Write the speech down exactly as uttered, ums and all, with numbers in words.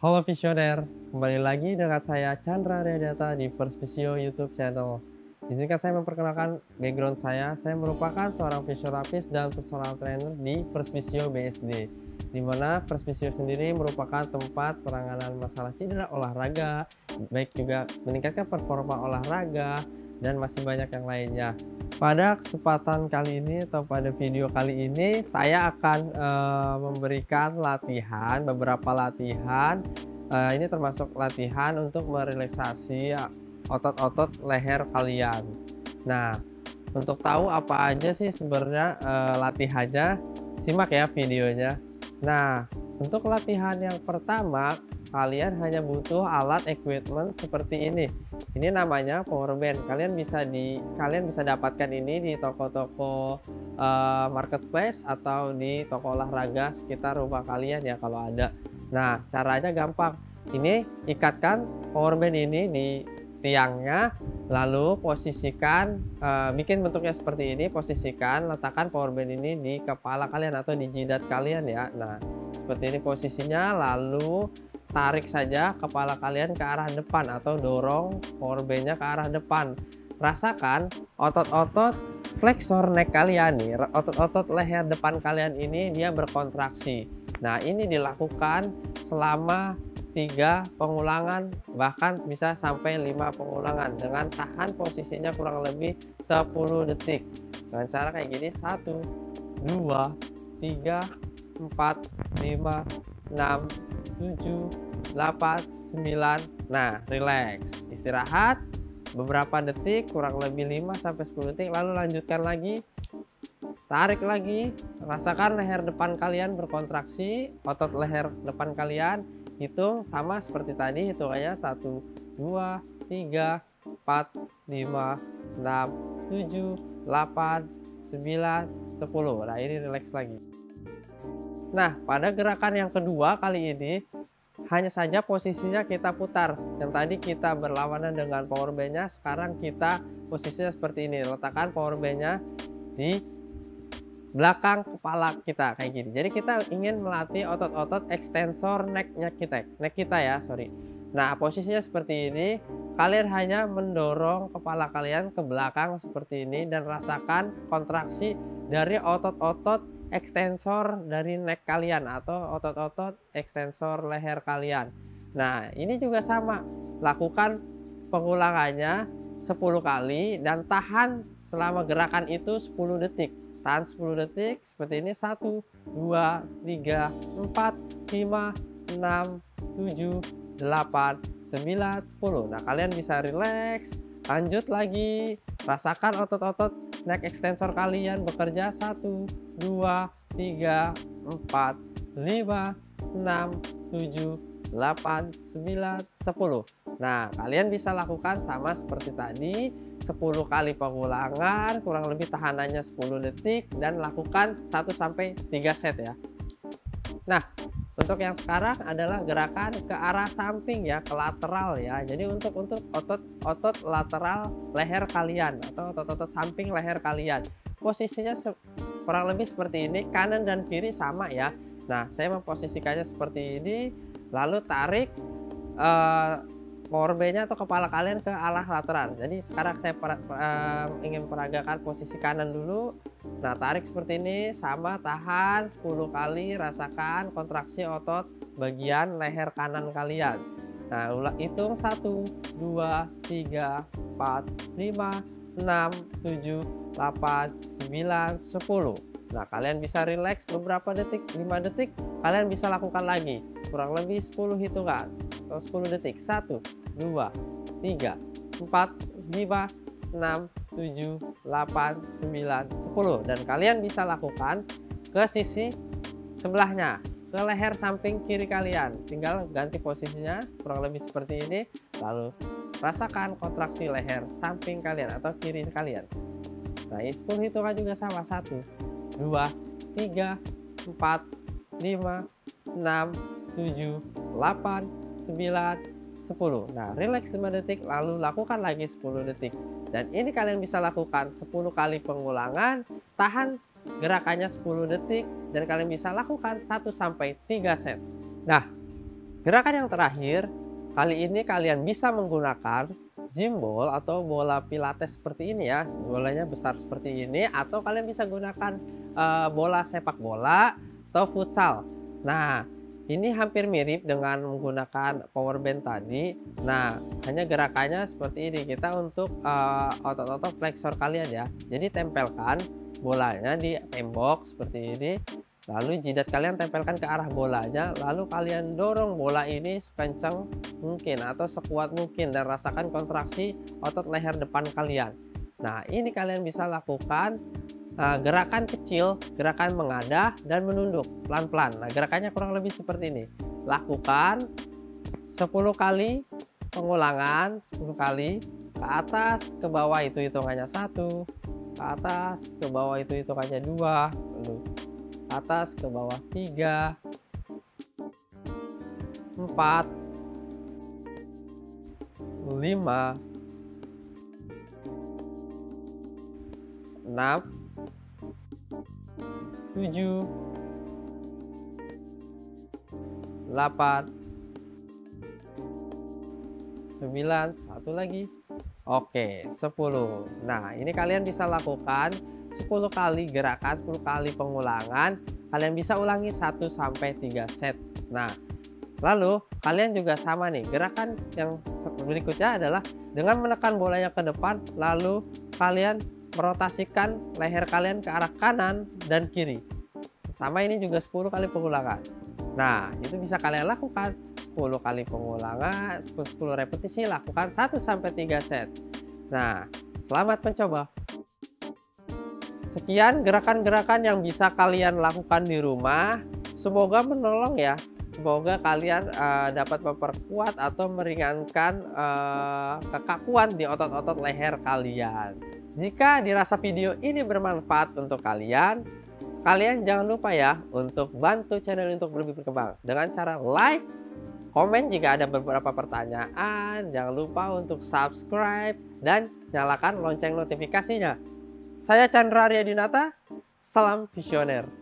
Halo Fisioner, kembali lagi dengan saya Chandra Riyadatta di First Physio YouTube channel. Izinkan saya memperkenalkan background saya. Saya merupakan seorang fisioterapis dan personal trainer di First Physio B S D, di mana First Physio sendiri merupakan tempat penanganan masalah cedera olahraga, baik juga meningkatkan performa olahraga dan masih banyak yang lainnya. Pada kesempatan kali ini atau pada video kali ini saya akan uh, memberikan latihan, beberapa latihan. Uh, ini termasuk latihan untuk merelaksasi otot-otot leher kalian. Nah, untuk tahu apa aja sih sebenarnya uh, latihannya, simak ya videonya. Nah, untuk latihan yang pertama, kalian hanya butuh alat equipment seperti ini. Ini namanya power band. Kalian bisa di kalian bisa dapatkan ini di toko-toko uh, marketplace atau di toko olahraga sekitar rumah kalian ya kalau ada. Nah, caranya gampang. Ini ikatkan power band ini di tiangnya, lalu posisikan, uh, bikin bentuknya seperti ini, posisikan, letakkan power band ini di kepala kalian atau di jidat kalian ya. Nah, seperti ini posisinya, lalu tarik saja kepala kalian ke arah depan atau dorong power band-nya ke arah depan. Rasakan otot-otot flexor neck kalian nih, otot-otot leher depan kalian ini dia berkontraksi. Nah, ini dilakukan selama tiga pengulangan, bahkan bisa sampai lima pengulangan dengan tahan posisinya kurang lebih sepuluh detik. Dengan cara kayak gini, satu, dua, tiga, empat, lima, enam, tujuh, delapan, sembilan. Nah, relax, istirahat beberapa detik, kurang lebih lima sampai sepuluh detik, lalu lanjutkan lagi. Tarik lagi, rasakan leher depan kalian berkontraksi, otot leher depan kalian. Hitung sama seperti tadi, hitungannya satu, dua, tiga, empat, lima, enam, tujuh, delapan, sembilan, sepuluh. Nah, ini relax lagi. Nah, pada gerakan yang kedua kali ini, hanya saja posisinya kita putar. Yang tadi kita berlawanan dengan power band-nya, sekarang kita posisinya seperti ini. Letakkan power band-nya di belakang kepala kita, kayak gini. Jadi kita ingin melatih otot-otot extensor neck-nya kita, neck kita ya, sorry. Nah, posisinya seperti ini. Kalian hanya mendorong kepala kalian ke belakang seperti ini dan rasakan kontraksi dari otot-otot ekstensor dari neck kalian atau otot-otot ekstensor leher kalian. Nah, ini juga sama. Lakukan pengulangannya sepuluh kali dan tahan selama gerakan itu sepuluh detik. Tahan sepuluh detik seperti ini. satu, dua, tiga, empat, lima, enam, tujuh, delapan, sembilan, sepuluh. Nah, kalian bisa rileks. Lanjut lagi. Rasakan otot-otot neck extensor kalian bekerja. Satu, dua, tiga, empat, lima, enam, tujuh, delapan, sembilan, sepuluh. Nah, kalian bisa lakukan sama seperti tadi, sepuluh kali pengulangan, kurang lebih tahanannya sepuluh detik, dan lakukan satu sampai tiga set ya. Nah, untuk yang sekarang adalah gerakan ke arah samping ya, ke lateral ya. Jadi untuk untuk otot-otot lateral leher kalian atau otot-otot samping leher kalian. Posisinya kurang lebih seperti ini, kanan dan kiri sama ya. Nah, saya memposisikannya seperti ini, lalu tarik uh, power band-nya atau kepala kalian ke arah lateral. Jadi sekarang saya per, uh, ingin peragakan posisi kanan dulu. Nah, tarik seperti ini, sama tahan sepuluh kali, rasakan kontraksi otot bagian leher kanan kalian. Nah, ulang, hitung satu, dua, tiga, empat, lima, enam, tujuh, delapan, sembilan, sepuluh. Nah, kalian bisa rileks beberapa detik, lima detik, kalian bisa lakukan lagi. Kurang lebih sepuluh hitungan atau sepuluh detik. satu, dua, tiga, empat, lima, enam, tujuh, delapan, sembilan, sepuluh. Dan kalian bisa lakukan ke sisi sebelahnya, ke leher samping kiri kalian. Tinggal ganti posisinya kurang lebih seperti ini, lalu rasakan kontraksi leher samping kalian atau kiri kalian. Nah, sepuluh hitungan juga sama. Satu, dua, tiga, empat, lima, enam, tujuh, delapan, sembilan, sepuluh. Nah, relax lima detik, lalu lakukan lagi sepuluh detik. Dan ini kalian bisa lakukan sepuluh kali pengulangan, tahan gerakannya sepuluh detik, dan kalian bisa lakukan satu sampai tiga set. Nah, Gerakan yang terakhir, kali ini kalian bisa menggunakan gym ball atau bola pilates seperti ini ya. Bolanya besar seperti ini, atau kalian bisa gunakan uh, bola sepak bola atau futsal. Nah, ini hampir mirip dengan menggunakan power band tadi. Nah, hanya gerakannya seperti ini. Kita untuk otot-otot uh, flexor kalian ya. Jadi tempelkan bolanya di tembok seperti ini. Lalu jidat kalian tempelkan ke arah bolanya, lalu kalian dorong bola ini sekencang mungkin atau sekuat mungkin dan rasakan kontraksi otot leher depan kalian. Nah, ini kalian bisa lakukan uh, gerakan kecil, gerakan mengadah dan menunduk pelan-pelan. Nah, gerakannya kurang lebih seperti ini. Lakukan sepuluh kali pengulangan, sepuluh kali ke atas, ke bawah itu hitungannya satu, ke atas, ke bawah itu hitungannya dua, lalu atas ke bawah tiga, empat, lima, enam, tujuh, delapan, sembilan, satu lagi. Oke, sepuluh. Nah, ini kalian bisa lakukan sepuluh kali gerakan, sepuluh kali pengulangan. Kalian bisa ulangi satu sampai tiga set. Nah, lalu kalian juga sama nih. Gerakan yang berikutnya adalah dengan menekan bolanya ke depan, lalu kalian merotasikan leher kalian ke arah kanan dan kiri. Sama ini juga sepuluh kali pengulangan. Nah, itu bisa kalian lakukan sepuluh kali pengulangan, sepuluh repetisi, lakukan satu sampai tiga set. Nah, selamat mencoba. Sekian gerakan-gerakan yang bisa kalian lakukan di rumah. Semoga menolong ya. Semoga kalian uh, dapat memperkuat atau meringankan uh, kekakuan di otot-otot leher kalian. Jika dirasa video ini bermanfaat untuk kalian, kalian jangan lupa ya untuk bantu channel untuk lebih berkembang dengan cara like, komen jika ada beberapa pertanyaan, jangan lupa untuk subscribe dan nyalakan lonceng notifikasinya. Saya Chandra Riyadatta, salam visioner.